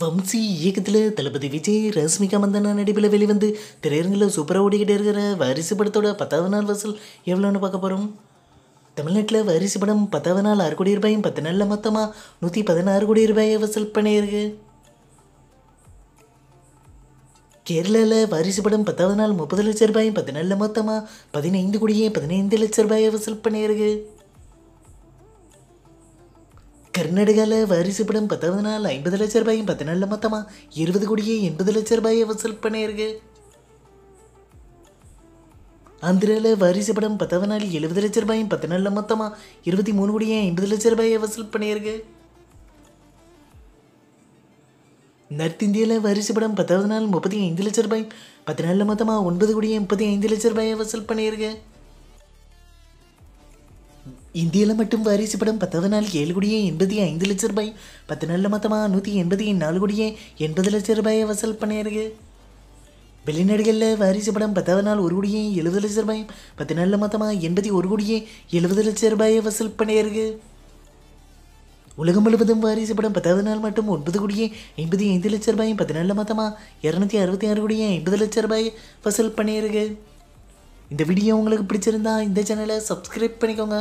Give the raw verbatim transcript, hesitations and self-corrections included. வம்சி இயக்கத்தில் தளபதி விஜய் ரஷ்மிகா மந்தனா நடிப்பில் வெளிவந்து திரையரங்கில் சூப்பராக ஓடிக்கிட்டே இருக்கிற வாரிசு படத்தோட பத்தாவது நாள் வசூல் எவ்வளோன்னு பார்க்க போகிறோம். தமிழ்நாட்டில் வாரிசு படம் பத்தாவது நாள் ஆறு கோடி ரூபாயும் பத்து நாளில் மொத்தமாக நூற்றி பதினாறு கோடி ரூபாயை வசூல் பண்ணியிருக்கு. கேரளாவில் வாரிசு படம் பத்தாவது நாள் முப்பது லட்ச ரூபாயும் பத்து நாளில் மொத்தமாக பதினைந்து கோடியே பதினைந்து லட்ச ரூபாயை வசூல் பண்ணியிருக்கு. கர்நாடகாவில் வாரிசு படம் பத்தாவது நாள் ஐம்பது லட்ச ரூபாயும் பத்து நாளில் மொத்தமாக இருபது கோடியே எண்பது லட்ச ரூபாயை வசூல் பண்ணியிருக்கு. ஆந்திராவில் வாரிசு படம் பத்தாவது நாள் எழுபது லட்ச ரூபாயும் பத்து நாளில் மொத்தமாக இருபத்தி மூணு கோடியே ஐம்பது லட்ச ரூபாயை வசூல் பண்ணியிருக்கு. நார்த் இந்தியாவில் வாரிசு படம் பத்தாவது நாள் முப்பத்தி ஐந்து லட்ச ரூபாயும் பத்து நாளில் மொத்தமாக ஒன்பது கோடியே முப்பத்தி ஐந்து லட்ச ரூபாயை வசூல் பண்ணியிருக்கு. இந்தியாவில் மட்டும் வாரிசு படம் பத்தாவது நாள் ஏழு கோடியே எண்பத்தி ஐந்து லட்ச ரூபாய் பத்து நாளில் மொத்தமாக நூற்றி எண்பத்தி நாலு கோடியே எண்பது லட்ச ரூபாயை வசூல் பண்ணியிருக்கு. வெளிநாடுகளில் வாரிசு படம் பத்தாவது நாள் ஒரு கோடியே எழுபது லட்ச ரூபாய் பத்து நாளில் மொத்தமாக எண்பத்தி ஒரு கோடியே எழுபது லட்ச ரூபாயை வசூல் பண்ணியிருக்கு. உலகம் முழுவதும் வாரிசு படம் பத்தாவது நாள் மட்டும் ஒன்பது கோடியே ஐம்பத்தி ஐந்து லட்ச ரூபாயும் பத்து நாளில் மொத்தமாக இரநூத்தி அறுபத்தி ஆறு கோடியே ஐம்பது லட்ச ரூபாயை வசூல் பண்ணியிருக்கு. இந்த வீடியோ உங்களுக்கு பிடிச்சிருந்தா இந்த சேனலை சப்ஸ்கிரைப் பண்ணிக்கோங்க.